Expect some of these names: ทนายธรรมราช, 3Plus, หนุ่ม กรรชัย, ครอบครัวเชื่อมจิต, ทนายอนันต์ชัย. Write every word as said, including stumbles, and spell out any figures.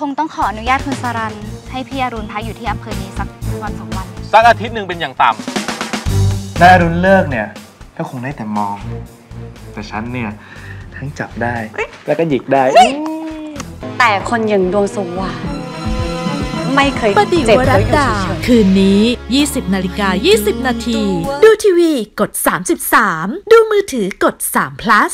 คงต้องขออนุญาตคุณสรัญให้พี่อรุณพักอยู่ที่อำเภอนี้สักวันสองวันสักอาทิตย์หนึ่งเป็นอย่างต่ำนายอรุณเลิกเนี่ยก็คงได้แต่มองแต่ฉันเนี่ยทั้งจับได้แล้วก็หยิกได้แต่คนอย่างดวงสว่างไม่เคยเจ็บเลยคืนนี้ ยี่สิบนาฬิกายี่สิบนาทีดูทีวีกดสามสิบสามดูมือถือกดสาม plus